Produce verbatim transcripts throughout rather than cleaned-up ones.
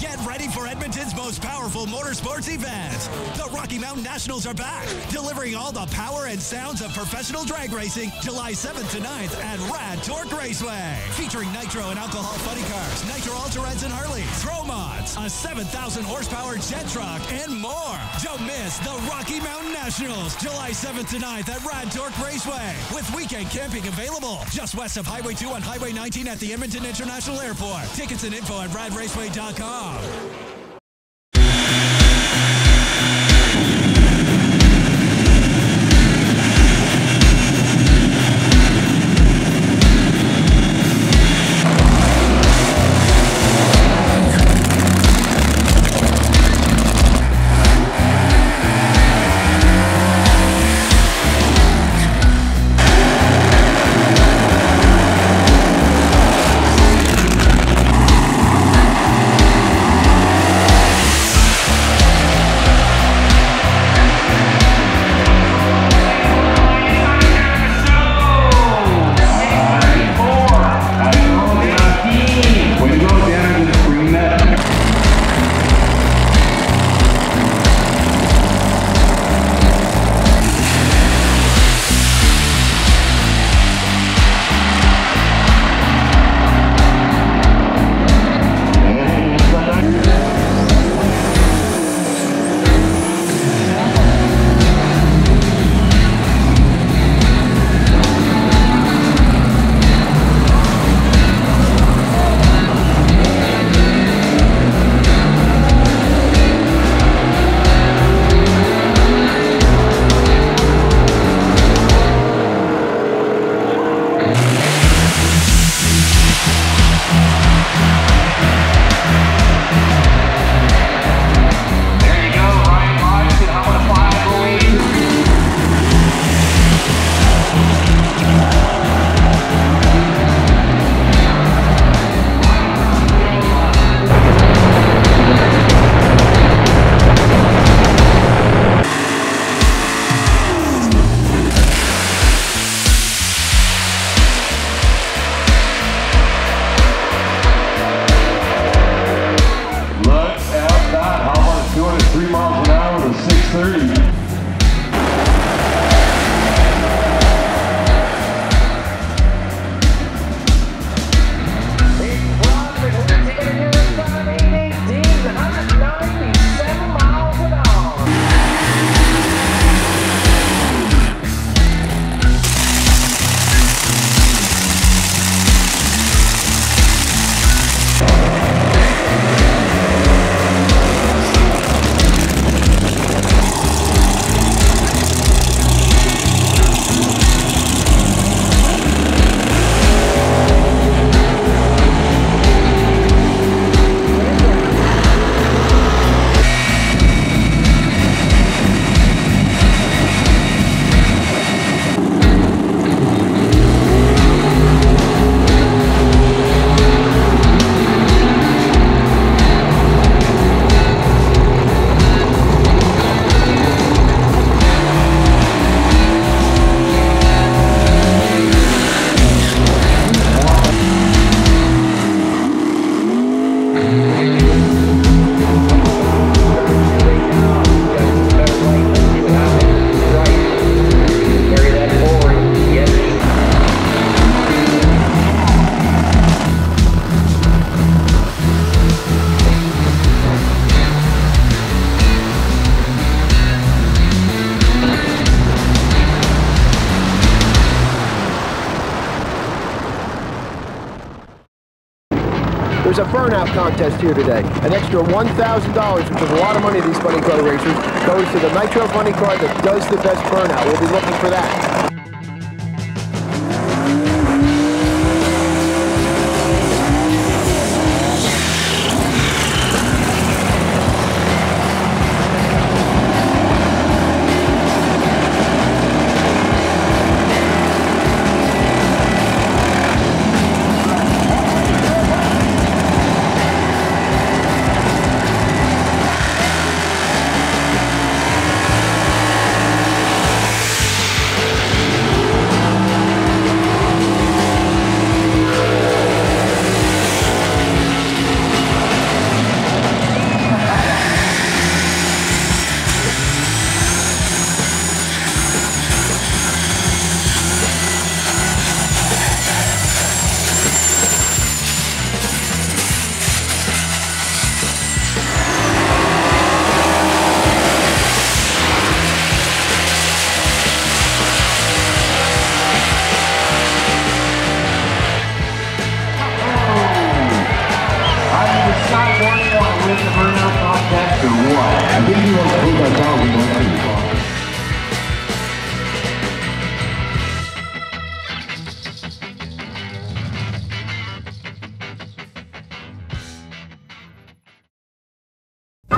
Get ready for Edmonton's most powerful motorsports event. The Rocky Mountain Nationals are back, delivering all the power and sounds of professional drag racing July seventh to ninth at Rad Torque Raceway. Featuring Nitro and Alcohol Funny Cars, Nitro Altereds and Harleys, Throw Mods, a seven thousand horsepower jet truck, and more. Don't miss the Rocky Mountain Nationals July seventh to ninth at Rad Torque Raceway, with weekend camping available just west of Highway two on Highway nineteen at the Edmonton International Airport. Tickets and info at Rad Raceway dot com. There's a burnout contest here today. An extra one thousand dollars, which is a lot of money to these funny car racers, goes to the Nitro funny car that does the best burnout. We'll be looking for that.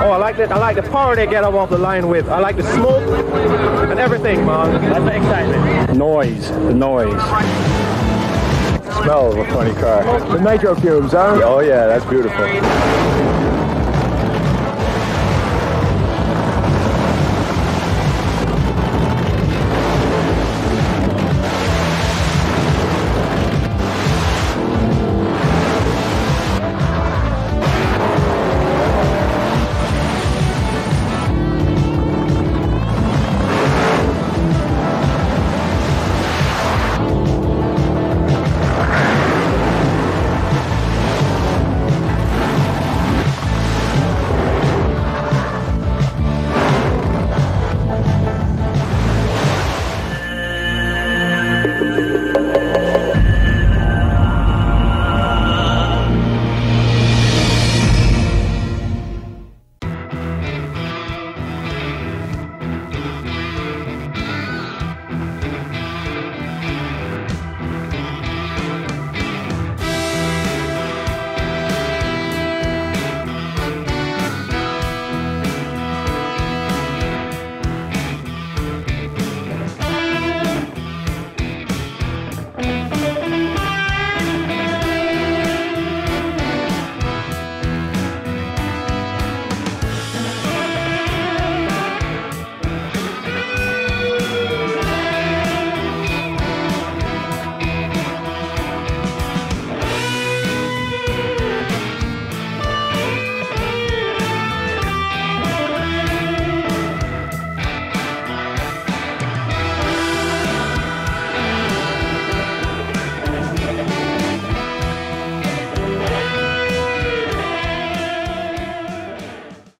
Oh, I like this. I like the power they get up off the line with. I like the smoke and everything, man. That's the excitement. Noise, the noise. Smell of a funny car. The nitro fumes, huh? Oh yeah, that's beautiful.